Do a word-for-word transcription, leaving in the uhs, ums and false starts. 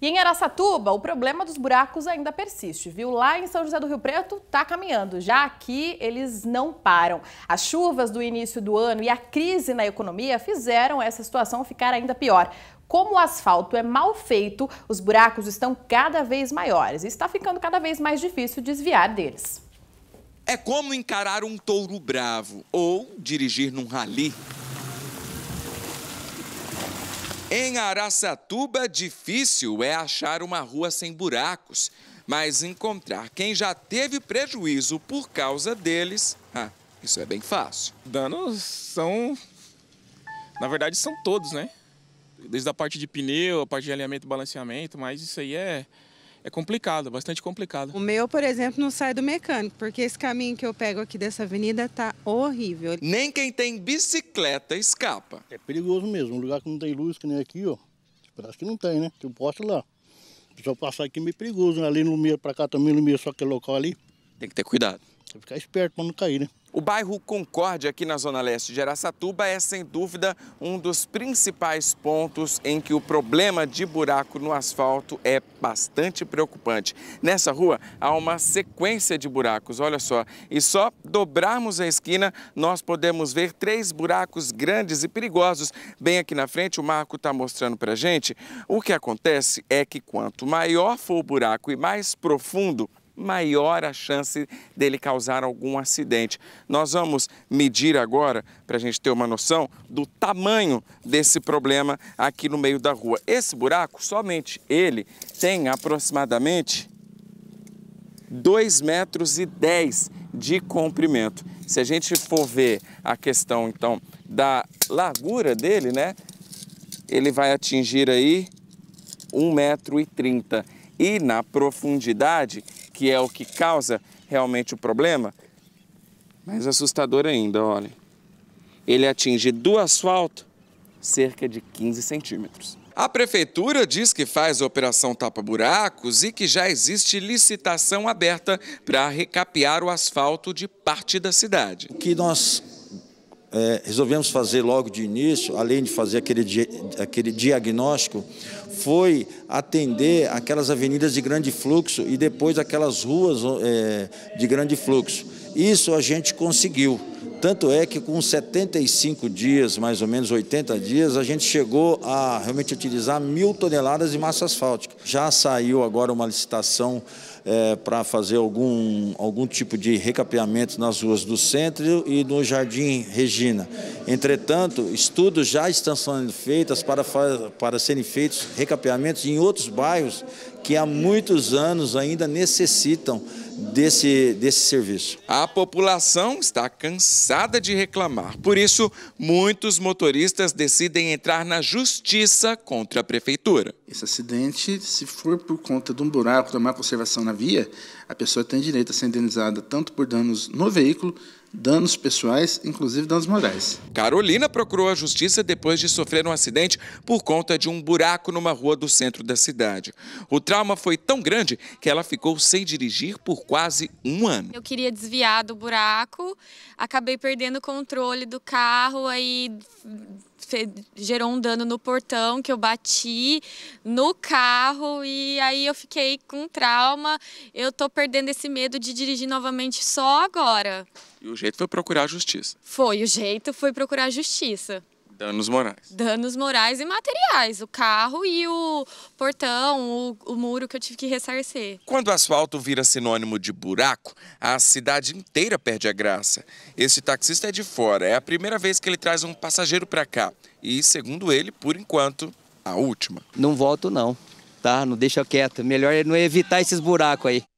E em Araçatuba, o problema dos buracos ainda persiste, viu? Lá em São José do Rio Preto, tá caminhando. Já aqui, eles não param. As chuvas do início do ano e a crise na economia fizeram essa situação ficar ainda pior. Como o asfalto é mal feito, os buracos estão cada vez maiores e está ficando cada vez mais difícil desviar deles. É como encarar um touro bravo ou dirigir num rali. Em Araçatuba, difícil é achar uma rua sem buracos, mas encontrar quem já teve prejuízo por causa deles, ah, isso é bem fácil. Danos são, na verdade, são todos, né? Desde a parte de pneu, a parte de alinhamento e balanceamento, mas isso aí é, é complicado, bastante complicado. O meu, por exemplo, não sai do mecânico, porque esse caminho que eu pego aqui dessa avenida tá horrível. Nem quem tem bicicleta escapa. É perigoso mesmo, um lugar que não tem luz, que nem aqui, ó. Parece que não tem, né? Tem um poste lá. O pessoal passar aqui é meio perigoso, né? Ali no meio, pra cá também no meio, só aquele local ali. Tem que ter cuidado. Tem que ficar esperto pra não cair, né? O bairro Concórdia, aqui na zona leste de Araçatuba, é sem dúvida um dos principais pontos em que o problema de buraco no asfalto é bastante preocupante. Nessa rua há uma sequência de buracos, olha só. E só dobrarmos a esquina, nós podemos ver três buracos grandes e perigosos. Bem aqui na frente, o Marco está mostrando para a gente. O que acontece é que quanto maior for o buraco e mais profundo, maior a chance dele causar algum acidente. Nós vamos medir agora, para a gente ter uma noção do tamanho desse problema aqui no meio da rua. Esse buraco, somente ele, tem aproximadamente dois metros e dez de comprimento. Se a gente for ver a questão, então, da largura dele, né? Ele vai atingir aí um metro e trinta. E na profundidade, que é o que causa realmente o problema, mais assustador ainda, olha. Ele atinge do asfalto cerca de quinze centímetros. A prefeitura diz que faz a operação tapa-buracos e que já existe licitação aberta para recapear o asfalto de parte da cidade. O que nós é, resolvemos fazer logo de início, além de fazer aquele, di aquele diagnóstico, foi atender aquelas avenidas de grande fluxo e depois aquelas ruas é, de grande fluxo. Isso a gente conseguiu. Tanto é que com setenta e cinco dias, mais ou menos oitenta dias, a gente chegou a realmente utilizar mil toneladas de massa asfáltica. Já saiu agora uma licitação é, para fazer algum, algum tipo de recapeamento nas ruas do centro e no Jardim Regina. Entretanto, estudos já estão sendo feitos para, para serem feitos recapeamentos em outros bairros que há muitos anos ainda necessitam desse, desse serviço. A população está cansada de reclamar. Por isso, muitos motoristas decidem entrar na justiça contra a prefeitura. Esse acidente, se for por conta de um buraco, de uma má conservação na via, a pessoa tem direito a ser indenizada tanto por danos no veículo, danos pessoais, inclusive danos morais. Carolina procurou a justiça depois de sofrer um acidente por conta de um buraco numa rua do centro da cidade. O trauma foi tão grande que ela ficou sem dirigir por quase um ano. Eu queria desviar do buraco, acabei perdendo o controle do carro, aí gerou um dano no portão que eu bati no carro e aí eu fiquei com trauma. Eu tô perdendo esse medo de dirigir novamente só agora. E o jeito foi procurar a justiça? Foi, o jeito foi procurar a justiça. Danos morais? Danos morais e materiais, o carro e o portão, o, o muro que eu tive que ressarcir. Quando o asfalto vira sinônimo de buraco, a cidade inteira perde a graça. Esse taxista é de fora, é a primeira vez que ele traz um passageiro para cá. E, segundo ele, por enquanto, a última. Não volto não, tá? Não deixa quieto, melhor não evitar esses buracos aí.